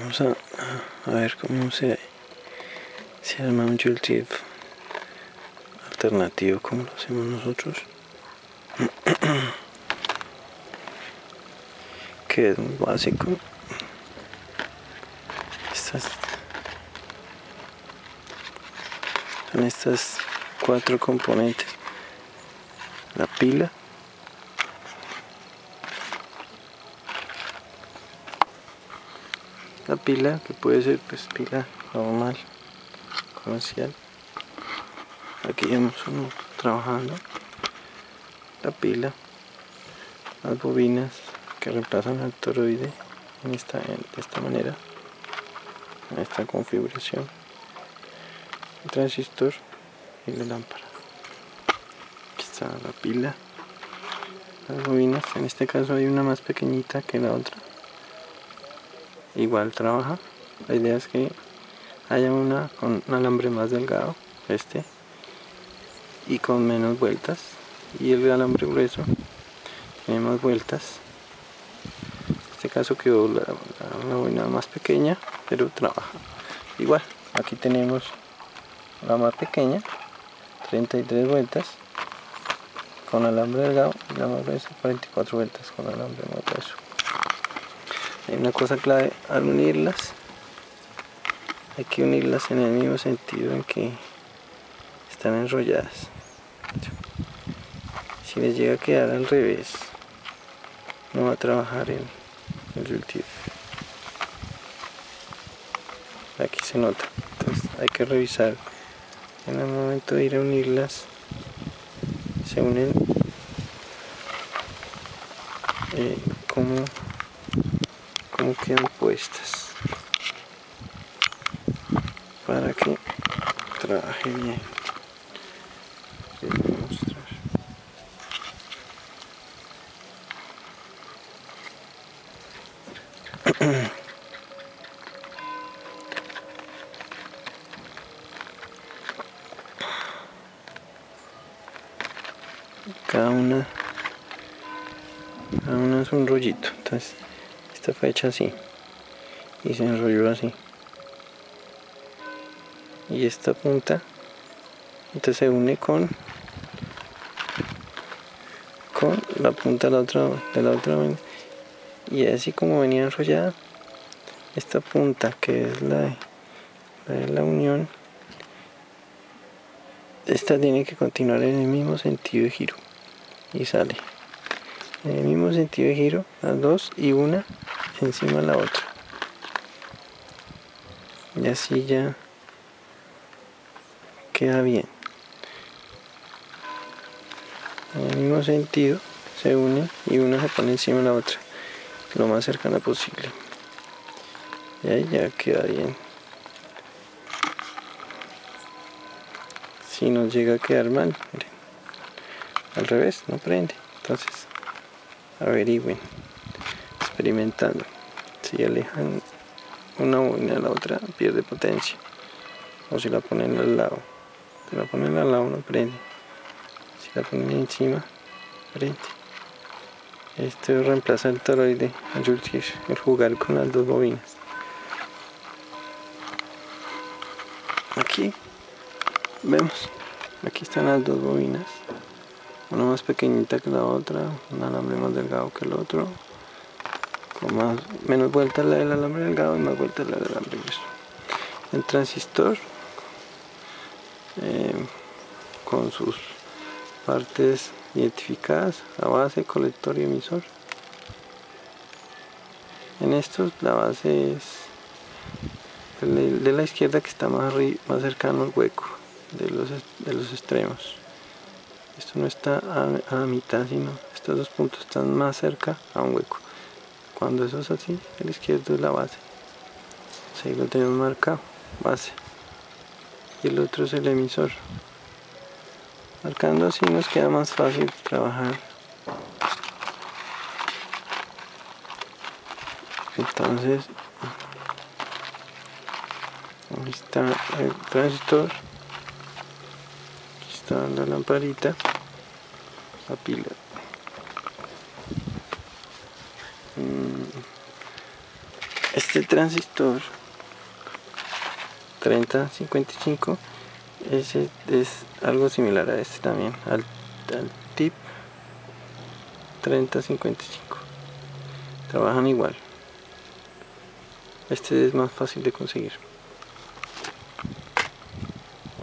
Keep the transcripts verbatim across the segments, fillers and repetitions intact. Vamos a, a ver cómo se, se arma un Joule Thief alternativo como lo hacemos nosotros, que es muy básico. Estas son estas cuatro componentes: la pila, la pila que puede ser pues pila normal comercial, aquí hemos uno trabajando, la pila, las bobinas que reemplazan al toroide en esta, en, de esta manera, en esta configuración, el transistor y la lámpara. Aquí está la pila, las bobinas, en este caso hay una más pequeñita que la otra, igual trabaja. La idea es que haya una con un alambre más delgado, este, y con menos vueltas, y el alambre grueso tiene más vueltas. En este caso quedó la, la, la bobina más pequeña, pero trabaja igual. Aquí tenemos la más pequeña, treinta y tres vueltas con alambre delgado, y la más gruesa, cuarenta y cuatro vueltas con alambre más grueso. Hay una cosa clave al unirlas, hay que unirlas en el mismo sentido en que están enrolladas. Si les llega a quedar al revés, no va a trabajar el, el Joule Thief. Aquí se nota, entonces hay que revisar en el momento de ir a unirlas. Se unen eh, como como quedan puestas, para que trabaje bien. Les voy a mostrar. Cada una, cada una es un rollito, entonces esta fue hecha así y se enrolló así, y esta punta entonces se une con con la punta de la otra, de la otra y así como venía enrollada. Esta punta, que es la de la, de la unión, esta tiene que continuar en el mismo sentido de giro, y sale en el mismo sentido de giro las dos, y una encima de la otra, y así ya queda bien. En el mismo sentido se unen y una se pone encima de la otra lo más cercana posible, y ahí ya queda bien. Si nos llega a quedar mal, miren, al revés no prende. Entonces averigüen experimentando. Si alejan una bobina a la otra, pierde potencia, o si la ponen al lado, si la ponen al lado no prende, si la ponen encima prende. Esto reemplaza el toroide, el Joule Thief, el jugar con las dos bobinas. Aquí vemos, aquí están las dos bobinas, una más pequeñita que la otra, un alambre más delgado que el otro, con más, menos vueltas la del alambre delgado y más vueltas la del alambre grueso. El transistor eh, con sus partes identificadas: la base, colector y emisor. En estos la base es el de la izquierda, que está más, arriba, más cercano al hueco de los, de los extremos. Esto no está a, a la mitad, sino estos dos puntos están más cerca a un hueco. Cuando eso es así, el izquierdo es la base, así lo tenemos marcado, base, y el otro es el emisor. Marcando así nos queda más fácil trabajar. Entonces ahí está el transistor, está la lamparita, la pila, este transistor treinta cincuenta y cinco es, es algo similar a este también, al, al tip treinta cincuenta y cinco, trabajan igual. Este es más fácil de conseguir.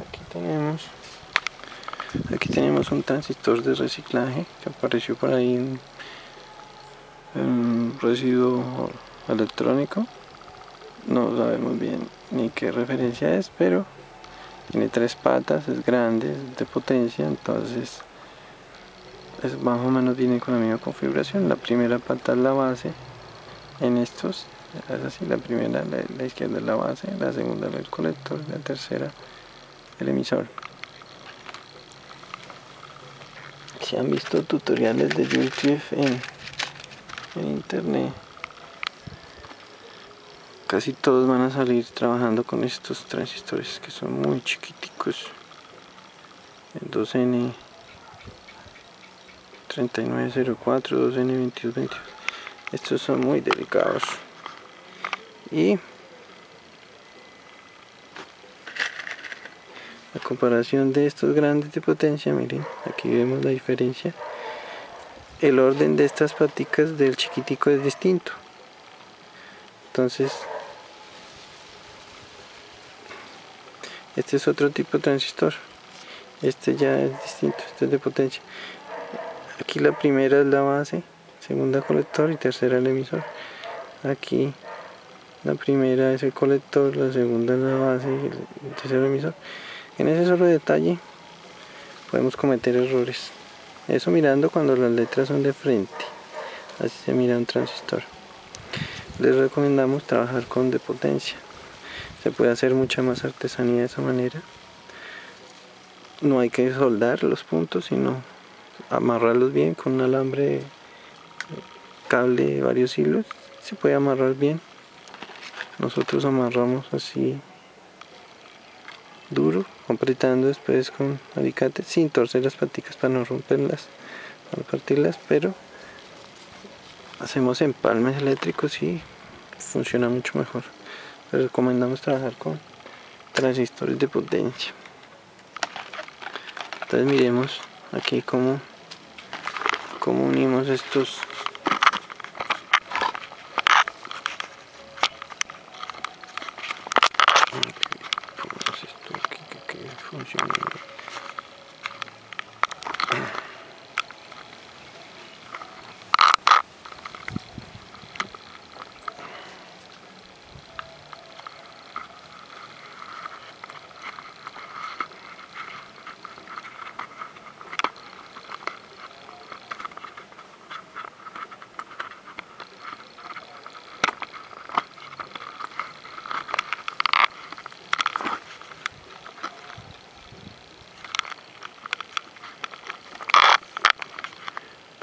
Aquí tenemos aquí tenemos un transistor de reciclaje que apareció por ahí en, en residuo electrónico. No sabemos bien ni qué referencia es, pero tiene tres patas, es grande, es de potencia, entonces es más o menos viene con la misma configuración. La primera pata es la base en estos, es así, la primera, la, la izquierda es la base, la segunda el colector, la tercera el emisor. Si han visto tutoriales de Joule Thief en, en internet, casi todos van a salir trabajando con estos transistores que son muy chiquiticos, el dos N treinta y nueve cero cuatro, dos N veintidós veintidós. Estos son muy delicados y a comparación de estos grandes de potencia, miren, aquí vemos la diferencia. El orden de estas paticas del chiquitico es distinto, entonces este es otro tipo de transistor, este ya es distinto, este es de potencia. Aquí la primera es la base, segunda colector y tercera el emisor. Aquí la primera es el colector, la segunda es la base y el tercero emisor. En ese solo detalle podemos cometer errores. Eso mirando cuando las letras son de frente. Así se mira un transistor. Les recomendamos trabajar con de potencia. Se puede hacer mucha más artesanía de esa manera. No hay que soldar los puntos, sino amarrarlos bien con un alambre, cable de varios hilos. Se puede amarrar bien. Nosotros amarramos así duro, apretando después con alicate, sin torcer las paticas para no romperlas, para no partirlas, pero hacemos empalmes eléctricos y funciona mucho mejor. Les recomendamos trabajar con transistores de potencia. Entonces miremos aquí cómo, cómo unimos estos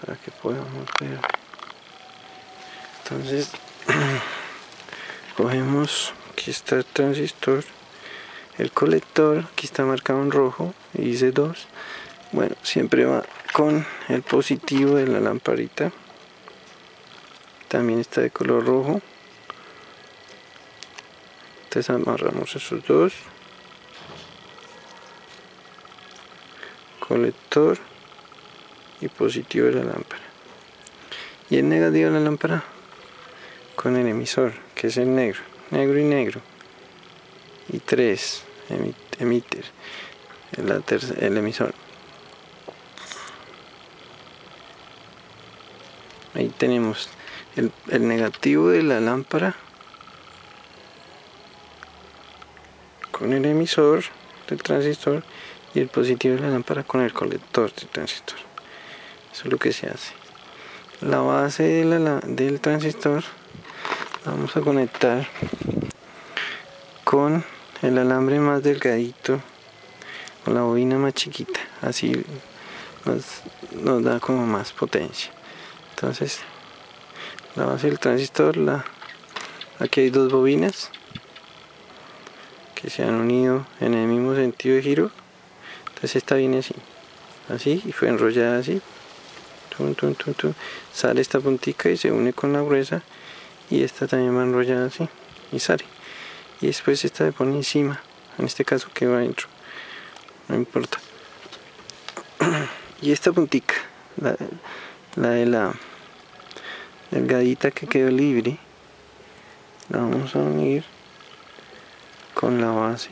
para que podamos ver. Entonces cogemos, aquí está el transistor, el colector, aquí está marcado en rojo y dice dos. Bueno, siempre va con el positivo de la lamparita, también está de color rojo. Entonces amarramos esos dos, colector y positivo de la lámpara, y el negativo de la lámpara con el emisor, que es el negro, negro y negro, y tres emit emitter, el, el emisor. Ahí tenemos el, el negativo de la lámpara con el emisor del transistor y el positivo de la lámpara con el colector del transistor. Eso es lo que se hace. La base de la, la, del transistor la vamos a conectar con el alambre más delgadito, con la bobina más chiquita, así nos, nos da como más potencia. Entonces la base del transistor, la, aquí hay dos bobinas que se han unido en el mismo sentido de giro, entonces esta viene así, así y fue enrollada así. Tum, tum, tum, tum. Sale esta puntica y se une con la gruesa y esta también va enrollada así y sale, y después esta se pone encima, en este caso que va adentro, no importa. Y esta puntica, la, la de la delgadita que quedó libre, la vamos a unir con la base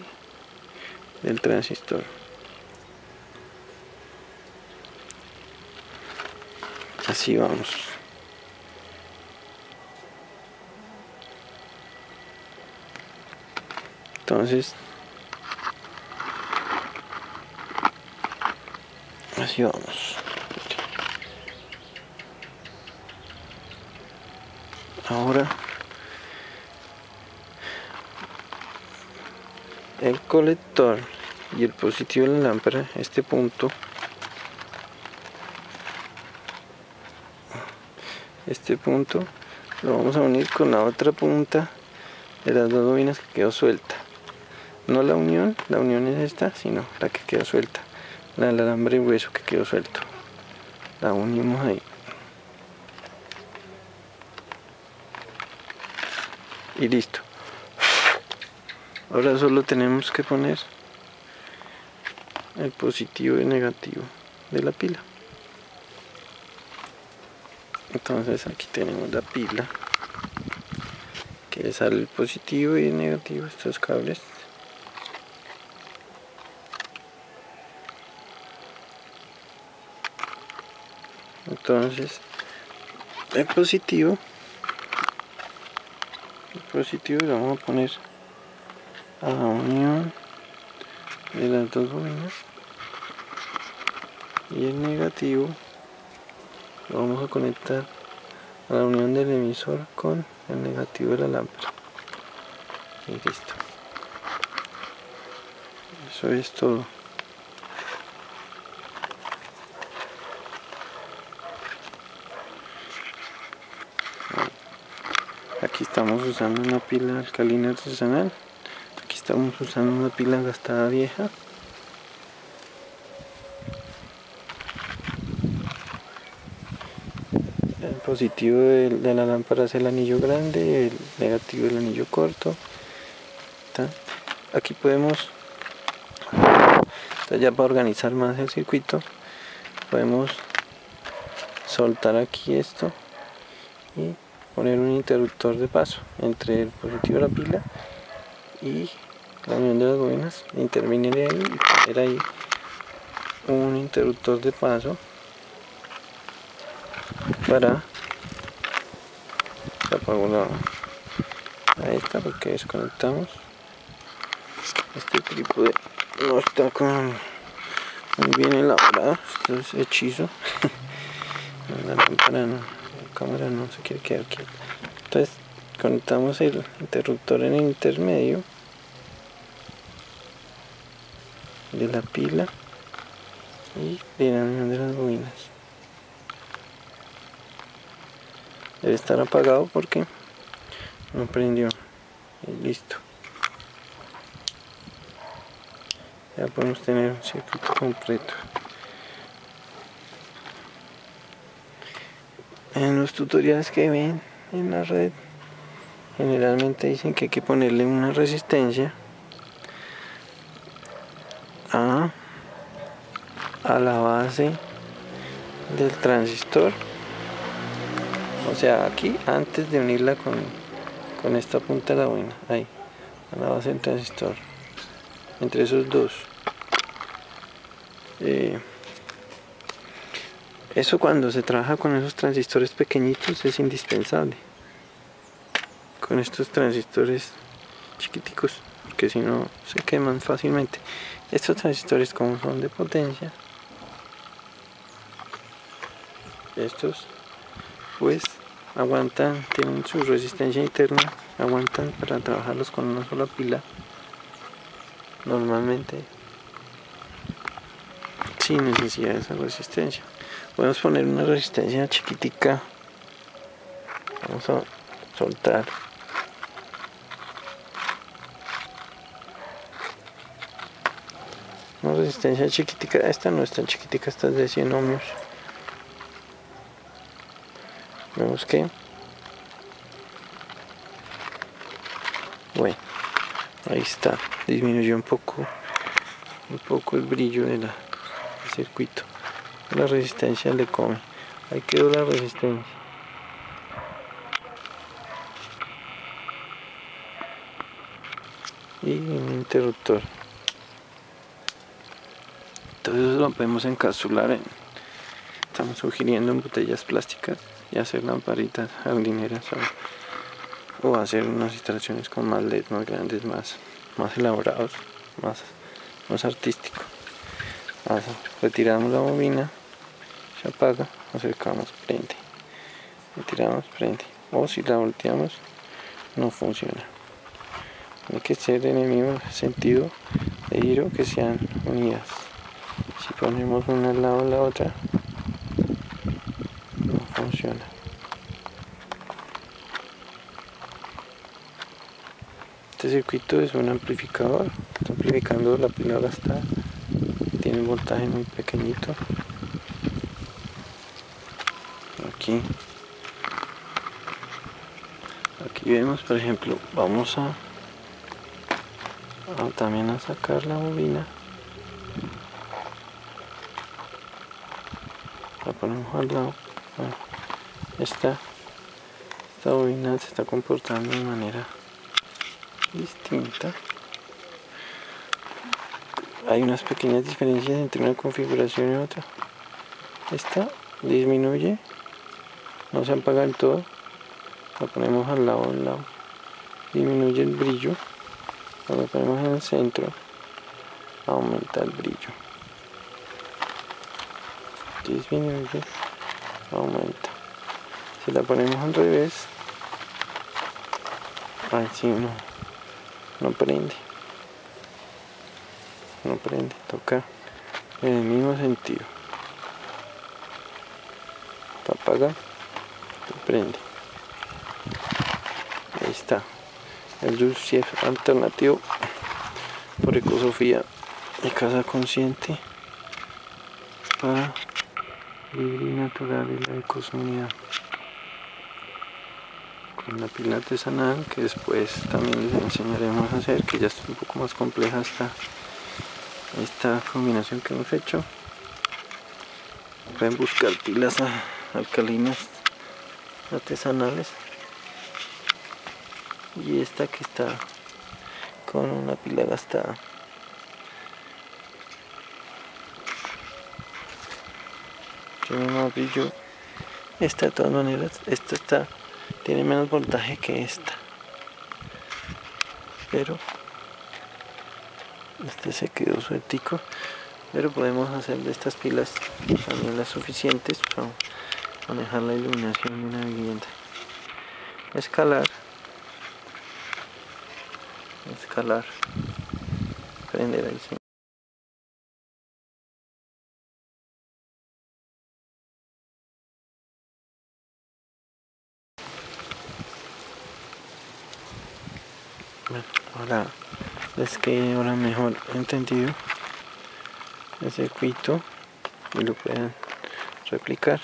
del transistor. Así vamos. Entonces, así vamos. Ahora el colector y el positivo de la lámpara, este punto, este punto lo vamos a unir con la otra punta de las dos bobinas que quedó suelta. No la unión, la unión es esta, sino la que quedó suelta, la del alambre grueso que quedó suelto, la unimos ahí. Y listo. Ahora solo tenemos que poner el positivo y negativo de la pila. Entonces aquí tenemos la pila, que le sale el positivo y el negativo, estos cables. Entonces el positivo, el positivo lo vamos a poner a la unión de las dos bobinas, y el negativo lo vamos a conectar a la unión del emisor con el negativo de la lámpara, y listo. Eso es todo. Aquí estamos usando una pila alcalina artesanal, aquí estamos usando una pila gastada vieja. El positivo de, de la lámpara es el anillo grande, el negativo el anillo corto. ¿Está? Aquí podemos, ya para organizar más el circuito, podemos soltar aquí esto y poner un interruptor de paso entre el positivo de la pila y la unión de las bobinas. Intervenir ahí y poner ahí un interruptor de paso para apagar a esta, porque desconectamos este trípode. No está con muy bien elaborado, esto es hechizo. La lámpara no, la cámara no se quiere quedar quieta. Entonces conectamos el interruptor en el intermedio de la pila y de la unión de las bobinas. Debe estar apagado porque no prendió. Y listo. Ya podemos tener un circuito completo. En los tutoriales que ven en la red, generalmente dicen que hay que ponerle una resistencia a, a la base del transistor. O sea, aquí antes de unirla con, con esta punta de la bobina, ahí, a la base del transistor, entre esos dos. Eh, eso cuando se trabaja con esos transistores pequeñitos es indispensable. Con estos transistores chiquiticos, que si no se queman fácilmente. Estos transistores, como son de potencia, estos, pues aguantan, tienen su resistencia interna, aguantan para trabajarlos con una sola pila normalmente, sin necesidad de esa resistencia. Podemos poner una resistencia chiquitica. Vamos a soltar una resistencia chiquitica. Esta no es tan chiquitica, esta es de cien ohmios. Vemos que Bueno, ahí está, disminuyó un poco un poco el brillo del circuito. La resistencia le come, ahí quedó la resistencia. Y un interruptor. Entonces lo podemos encapsular en, estamos sugiriendo en botellas plásticas y hacer lamparitas jardineras o, o hacer unas instalaciones con más L E D, más grandes, más, más elaborados, más, más artístico. Así, retiramos la bobina, se apaga, acercamos, prende, retiramos, prende, o si la volteamos no funciona. Tiene que ser en el mismo sentido de giro, que sean unidas. Si ponemos una al lado de la otra, no funciona. Este circuito es un amplificador, está amplificando la pila gastada, tiene un voltaje muy pequeñito. Aquí, aquí vemos, por ejemplo, vamos a O también a sacar la bobina, la ponemos al lado. Bueno, esta, esta bobina se está comportando de manera distinta. Hay unas pequeñas diferencias entre una configuración y otra. Esta disminuye, no se apaga del todo, la ponemos al lado, al lado, disminuye el brillo. Cuando lo ponemos en el centro, aumenta el brillo. Disminuye, aumenta. Si la ponemos al revés, ahí sí no, no prende. No prende, toca en el mismo sentido. Te apaga, te prende. Ahí está. El Joule Thief alternativo por EkosOphia de casa consciente para vivir natural y la Ekosmunidad, con la pila artesanal que después también les enseñaremos a hacer, que ya es un poco más compleja esta, esta combinación que hemos hecho. Pueden buscar pilas alcalinas artesanales y esta que está con una pila gastada. Tiene más brillo esta, de todas maneras. Esta está, tiene menos voltaje que esta, pero este se quedó sueltico, pero podemos hacer de estas pilas también las suficientes para manejar la iluminación de una vivienda. Escalar, escalar, prender el señor. Bueno, ahora les quede ahora mejor entendido el circuito y lo pueden replicar.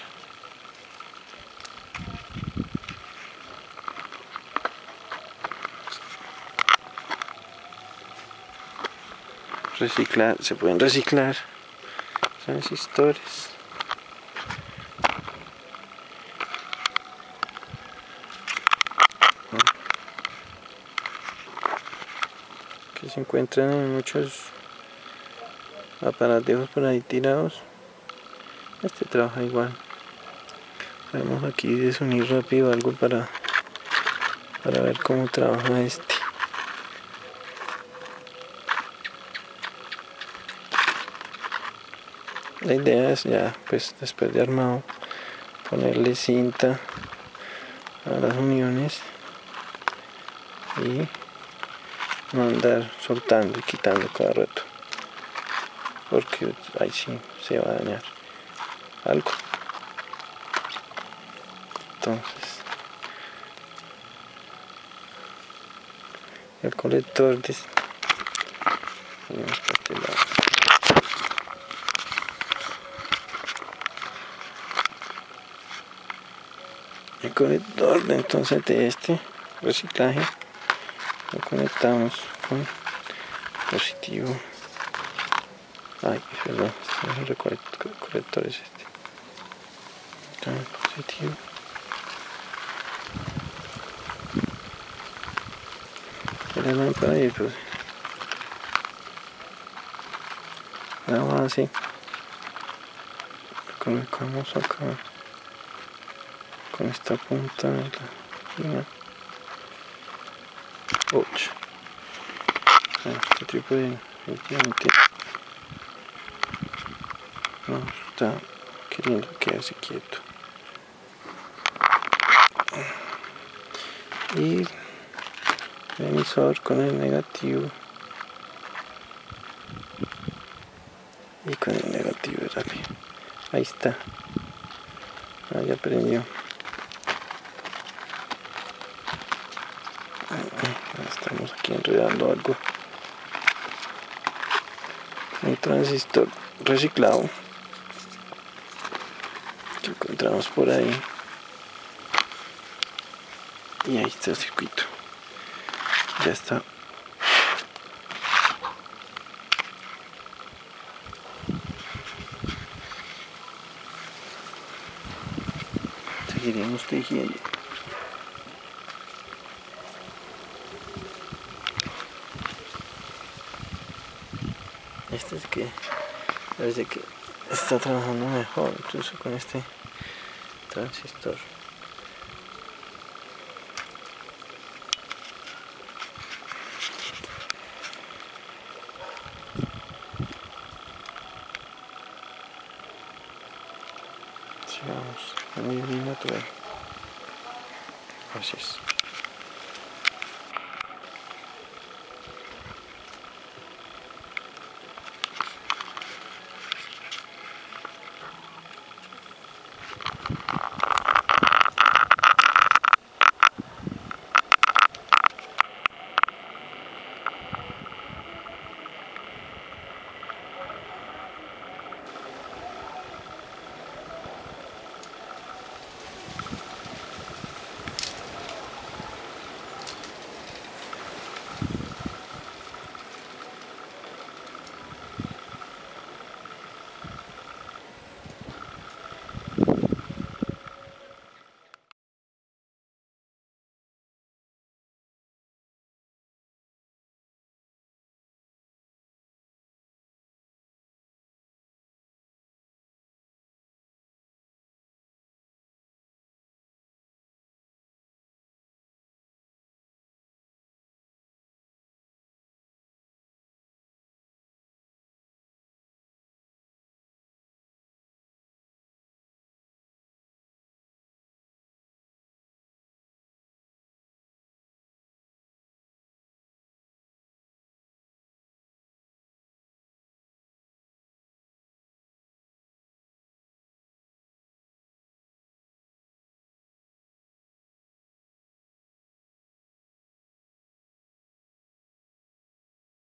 Reciclar, se pueden reciclar transistores. Que se encuentran en muchos aparatejos por ahí tirados. Este trabaja igual. Podemos aquí desunir rápido algo para, para ver cómo trabaja este. La idea es ya, pues después de armado, ponerle cinta a las uniones y no andar soltando y quitando cada rato, porque ahí sí se va a dañar algo. Entonces, el colector de... El conector entonces de este reciclaje lo conectamos con positivo. Ay, es verdad, el recolector es este. Conectamos positivo. La lámpara y pues nada más así. Lo conectamos acá con esta punta. ocho. Este tipo de efectivamente no está queriendo quedarse quieto. Y el emisor con el negativo. Y con el negativo rápido. Ahí está. Ahí aprendió. Estamos aquí enredando algo. Un transistor reciclado que encontramos por ahí. Y ahí está el circuito. Ya está. Seguiremos tejiendo. Este es que parece que está trabajando mejor, incluso con este transistor. Sigamos, muy bien natural. Así es.